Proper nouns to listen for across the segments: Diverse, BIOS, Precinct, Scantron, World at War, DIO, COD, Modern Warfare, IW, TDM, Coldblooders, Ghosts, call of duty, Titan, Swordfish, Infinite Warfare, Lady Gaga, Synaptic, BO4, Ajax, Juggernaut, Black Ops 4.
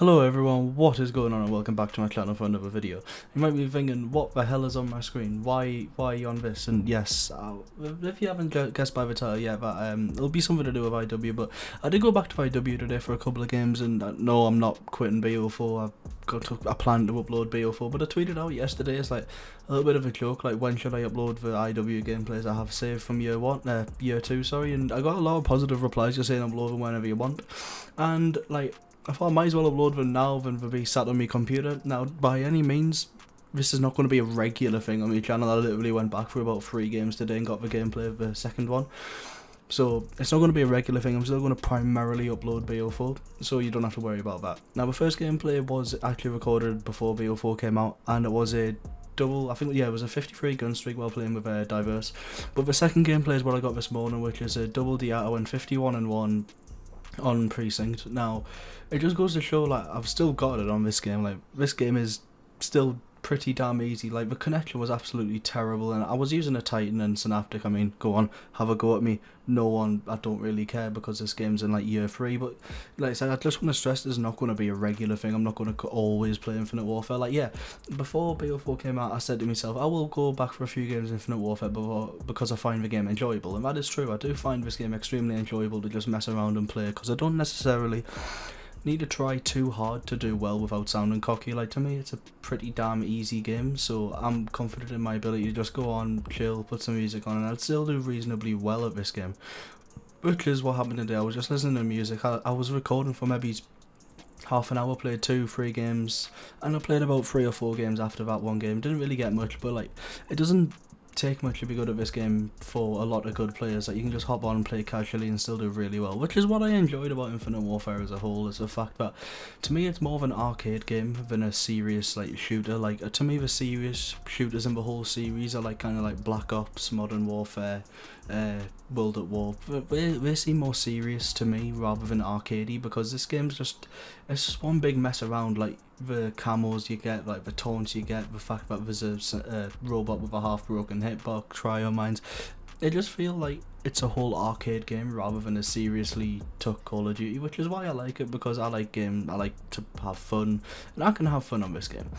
Hello everyone, what is going on and welcome back to my channel for another video. You might be thinking, what the hell is on my screen? Why are you on this? And yes, if you haven't guessed by the title yet, that it'll be something to do with IW, but I did go back to IW today for a couple of games, and no, I'm not quitting BO4. I plan to upload BO4, but I tweeted out yesterday, it's like a little bit of a joke, like when should I upload the IW gameplays I have saved from year two, sorry, and I got a lot of positive replies just saying upload them whenever you want, and like, I thought I might as well upload them now than they be sat on my computer. Now, by any means, this is not going to be a regular thing on my channel. I literally went back for about 3 games today and got the gameplay of the second one. So, it's not going to be a regular thing. I'm still going to primarily upload BO4, so you don't have to worry about that. Now, the first gameplay was actually recorded before BO4 came out, and it was a double, I think, yeah, it was a 53 gun streak while playing with Diverse. But the second gameplay is what I got this morning, which is a double DIO and 51-1. On Precinct. Now, it just goes to show, like, I've still got it on this game. Like, this game is still pretty damn easy. Like, the connection was absolutely terrible, and I was using a Titan and Synaptic. I mean, go on, have a go at me. No one, I don't really care, because this game's in like year 3, but like I said, I just want to stress there's not going to be a regular thing. I'm not going to always play Infinite Warfare. Like, yeah, before BO4 came out, I said to myself, I will go back for a few games of Infinite Warfare because I find the game enjoyable, and that is true. I do find this game extremely enjoyable to just mess around and play, because I don't necessarily need to try too hard to do well without sounding cocky. Like, to me, it's a pretty damn easy game, so I'm confident in my ability to just go on, chill, put some music on, and I'd still do reasonably well at this game, which is what happened today. I was just listening to music. I was recording for maybe half an hour, played 2-3 games, and I played about 3 or 4 games after that one game. Didn't really get much, but like, it doesn't take much to be good at this game for a lot of good players. Like, you can just hop on and play casually and still do really well, which is what I enjoyed about Infinite Warfare as a whole, is the fact that to me it's more of an arcade game than a serious like shooter. Like, to me, the serious shooters in the whole series are like kind of like Black Ops, Modern Warfare, World at War. They seem more serious to me rather than arcadey, because this game's just, it's just one big mess around. Like, the camos you get, like the taunts you get, the fact that there's a robot with a half broken hitbox, cryo mines. It just feel like it's a whole arcade game rather than a seriously took Call of Duty, which is why I like it, because I like game, I like to have fun, and I can have fun on this game.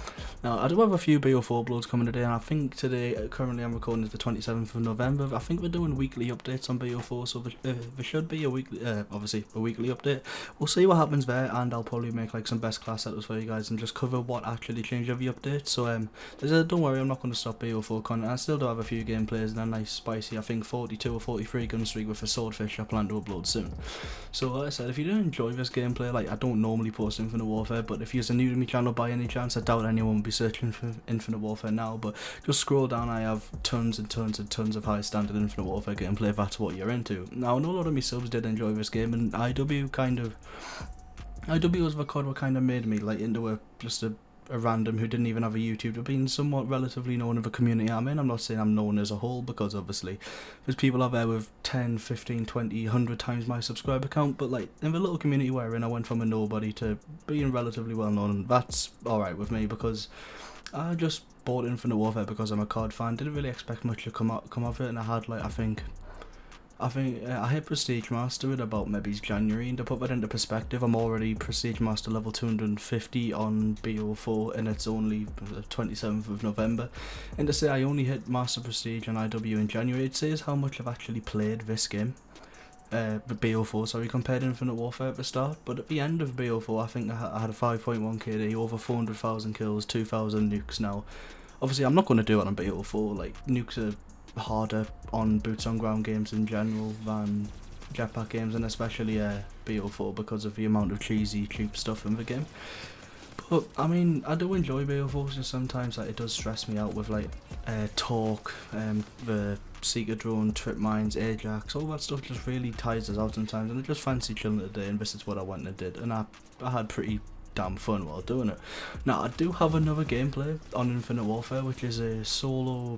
Now, I do have a few BO4 uploads coming today, and I think today, currently I'm recording is the 27th of November, I think we're doing weekly updates on BO4, so there should be a weekly, obviously, a weekly update. We'll see what happens there, and I'll probably make like some best class setups for you guys, and just cover what actually changed every update. So, don't worry, I'm not going to stop BO4 content. I still do have a few gameplays, and a nice spicy, I think 42 or 43 gun streak with a Swordfish I plan to upload soon. So like I said, if you do enjoy this gameplay, like, I don't normally post Infinite Warfare, but if you're new to my channel by any chance, I doubt anyone will be searching for Infinite Warfare now, but just scroll down, I have tons and tons and tons of high standard Infinite Warfare gameplay if that's what you're into. Now, I know a lot of my subs did enjoy this game, and IW was the COD what kind of made me like into a random who didn't even have a YouTube, have been somewhat relatively known of a community I'm in. I'm not saying I'm known as a whole, because obviously there's people out there with 10, 15, 20, 100 times my subscriber count, but like, in the little community we're in, I went from a nobody to being relatively well known, and that's alright with me, because I just bought Infinite Warfare because I'm a COD fan, didn't really expect much to come of it, and I had like, I hit Prestige Master in about maybe January, and to put that into perspective, I'm already Prestige Master level 250 on BO4, and it's only the 27th of November, and to say I only hit Master Prestige on IW in January, it says how much I've actually played this game. BO4, sorry, compared to Infinite Warfare at the start, but at the end of BO4, I think I had a 5.1 KD, over 400,000 kills, 2,000 nukes now. Obviously, I'm not going to do it on BO4, like, nukes are harder on boots on ground games in general than jetpack games, and especially BO4, because of the amount of cheesy cheap stuff in the game. But I mean, I do enjoy BO4, so sometimes like, it does stress me out with like talk, the seeker drone, trip mines, Ajax, all that stuff just really ties us out sometimes, and I just fancy chilling today, and this is what I went and did, and I had pretty damn fun while doing it. Now, I do have another gameplay on Infinite Warfare, which is a solo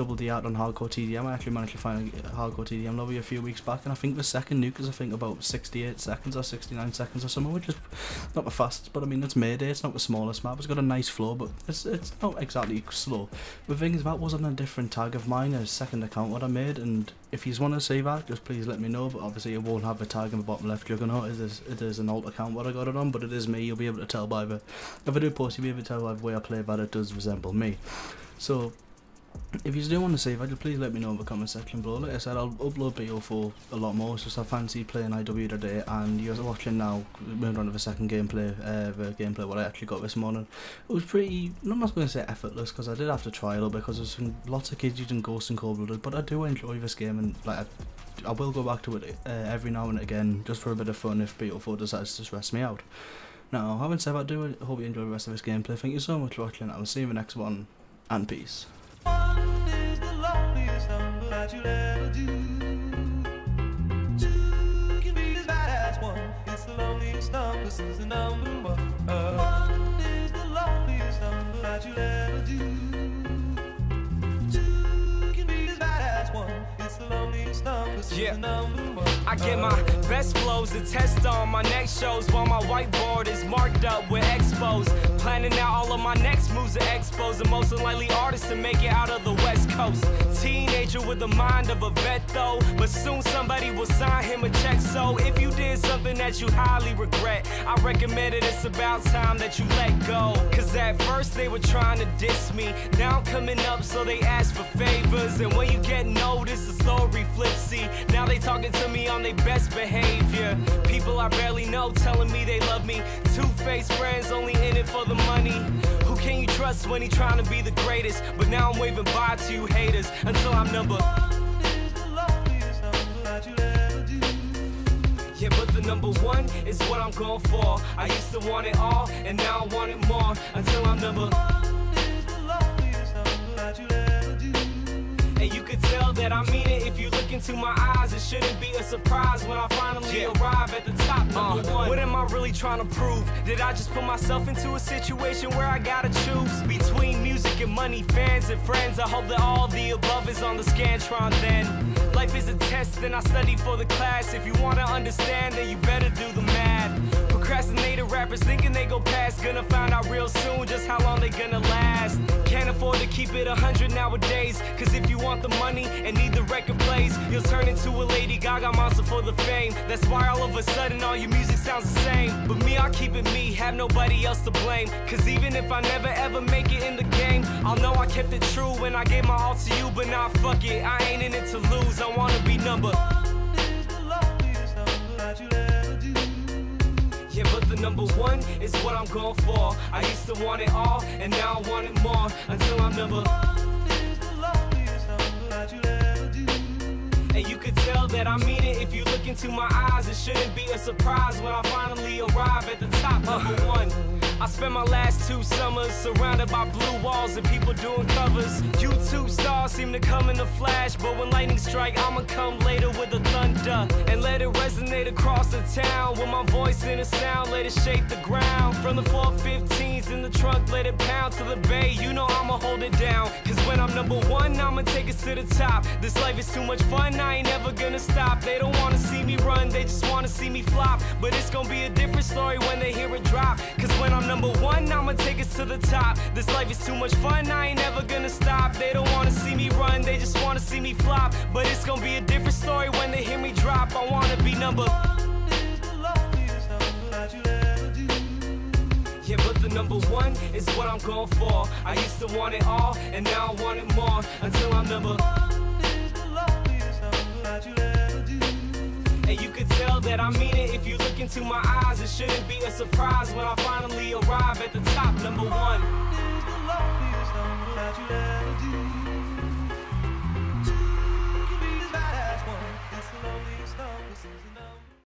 Double D out on hardcore TDM. I actually managed to find a hardcore TDM lobby a few weeks back, and I think the second nuke is about 68 seconds or 69 seconds or something, which is not the fastest, but I mean it's Mayday, it's not the smallest map, it's got a nice floor, but it's not exactly slow. The thing is, that wasn't a different tag of mine, a second account what I made, and if you want to see that, just please let me know, but obviously it won't have the tag in the bottom left. Juggernaut, it is an alt account what I got it on, but it is me. You'll be able to tell by the, if I do post, you'll be able to tell by the way I play that it does resemble me. So if you do want to save, please let me know in the comment section below. Like I said, I'll upload BO4 a lot more. It's just I fancy playing IW today, and you guys are watching now. Moving on to the second gameplay, the gameplay what I actually got this morning. It was pretty, I'm not going to say effortless, because I did have to try a little bit, because there's some, lots of kids using Ghosts and Coldblooders, but I do enjoy this game, and like I will go back to it every now and again, just for a bit of fun if BO4 decides to stress me out. Now, having said that, I hope you enjoy the rest of this gameplay. Thank you so much for watching. I will see you in the next one, and peace. One is the loneliest number that you'll ever do. Two can be as bad as one. It's the loneliest number since the number one. One is the loneliest number that you'll ever do. Two can be as bad as one. It's the loneliest number since the number one. I get my best flows to test on my next shows while my whiteboard is marked up with expos. Planning out all of my next moves to expose the most unlikely artists to make it out of the West Coast. Teenager with the mind of a vet though, but soon somebody will sign him a check. So if you did something that you highly regret, I recommend it, it's about time that you let go. Cause at first they were trying to diss me, now I'm coming up so they ask for favors. And when you get noticed, the story flipsy, now they talking to me on their best behavior. People I barely know telling me they love me, two-faced friends only in it for the money. Who can you trust when he trying to be the greatest? But now I'm waving bye to you haters until I'm number one is the loneliest number that you'll ever do. Yeah, but the number one is what I'm going for. I used to want it all and now I want it more until I'm number one is the loneliest number that you'll ever do. And you could tell that I mean it if you look into my eyes. It shouldn't be a surprise when I finally arrive at the top. Number one. What am I really trying to prove? Did I just put myself into a situation where I gotta choose between music and money, fans and friends? I hope that all the above is on the Scantron then. Life is a test and I study for the class. If you wanna understand, then you better do the math. Procrastinated rappers thinking they go past, gonna find out real soon just how long they gonna last. Can't afford to keep it 100 nowadays, cause if you want the money and need the record plays, you'll turn into a Lady Gaga monster for the fame. That's why all of a sudden all your music sounds the same. But me, I keep it me, have nobody else to blame, cause even if I never ever make it in the game, I'll know I kept it true when I gave my all to you. But nah, fuck it, I ain't in it to lose, I wanna be number one is the loneliest number that you'll ever do. Yeah, but the number one is what I'm going for. I used to want it all, and now I want it more. Until I'm number one is the loneliest number that you'll ever do. And you could tell that I mean it if you look into my eyes. It shouldn't be a surprise when I finally arrive at the top. Number one. I spent my last two summers surrounded by blue walls and people doing covers. YouTube stars seem to come in a flash, but when lightning strike, I'ma come later with the thunder and let it resonate across the town. With my voice and the sound, let it shake the ground. From the 415s in the trunk, let it pound to the bay. You know I'ma hold it down, cause when I'm number one, I'ma take us to the top. This life is too much fun, I ain't never gonna stop. They don't wanna see me run, they just wanna see me flop. But it's gonna be a different story when they hear it drop, cause when I'm number one, I'ma take us to the top. This life is too much fun, I ain't never gonna stop. They don't wanna see me run, they just wanna see me flop. But it's gonna be a different story when they hear me drop. I wanna be number one is the loneliest number that you'll ever do. Yeah, but the number one is what I'm going for. I used to want it all, and now I want it more. Until I'm number one is the loneliest number that you'll ever do. And you could tell that I mean it if you look into my eyes. It shouldn't be a surprise when I finally arrive at the top. Number one is the loneliest number that you'll ever do.